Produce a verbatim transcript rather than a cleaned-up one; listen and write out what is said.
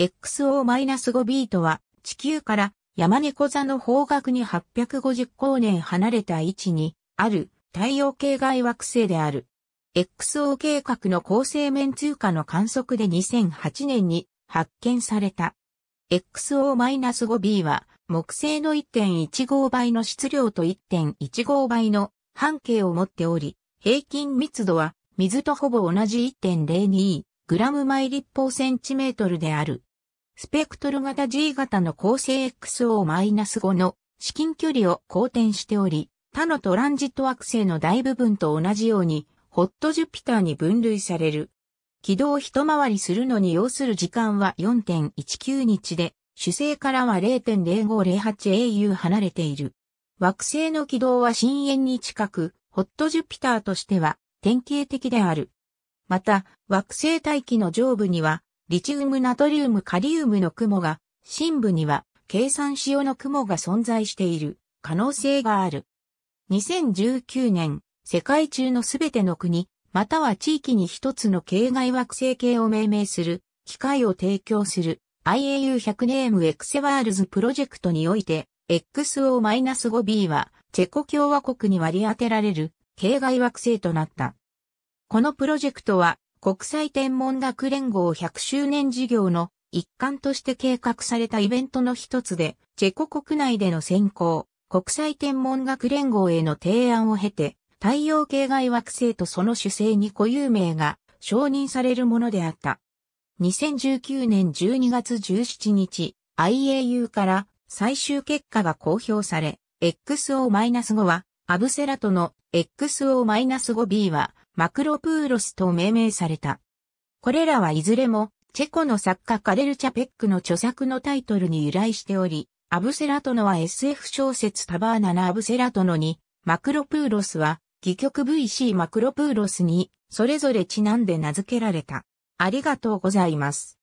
エックスオーファイブビー とは、地球から山猫座の方角にはっぴゃくごじゅう光年離れた位置にある太陽系外惑星である。エックスオー 計画の恒星面通過の観測でにせんはちねんに発見された。エックスオーファイブビー は木星の いってんいちご倍の質量と いってんいちご倍の半径を持っており、平均密度は水とほぼ同じ いってんゼロにグラム毎立方センチメートルである。スペクトル型 ジー 型の恒星 エックスオーファイブ の至近距離を公転しており、他のトランジット惑星の大部分と同じように、ホットジュピターに分類される。軌道を一回りするのに要する時間は よんてんいちきゅう日で、主星からは ゼロてんゼロごゼロはちエーユー 離れている。惑星の軌道は深淵に近く、ホットジュピターとしては典型的である。また、惑星大気の上部には、リチウムナトリウムカリウムの雲が、深部には計算子用の雲が存在している可能性がある。にせんじゅうきゅうねん、世界中のすべての国、または地域に一つの系外惑星系を命名する、機会を提供する アイエーユーひゃく ネームエクセワールズプロジェクトにおいて、エックスオーファイブビー はチェコ共和国に割り当てられる系外惑星となった。このプロジェクトは、国際天文学連合ひゃくしゅうねん事業の一環として計画されたイベントの一つで、チェコ国内での選考、国際天文学連合への提案を経て、太陽系外惑星とその主星に固有名が承認されるものであった。にせんじゅうきゅうねんじゅうにがつじゅうしちにち、アイエーユー から最終結果が公表され、エックスオーファイブ は、アブセラとの エックスオーファイブビー は、マクロプーロスと命名された。これらはいずれも、チェコの作家カレル・チャペックの著作のタイトルに由来しており、アブセラトノは エスエフ 小説タバーナなアブセラトノに、マクロプーロスは、戯曲 ブイシー マクロプーロスに、それぞれちなんで名付けられた。ありがとうございます。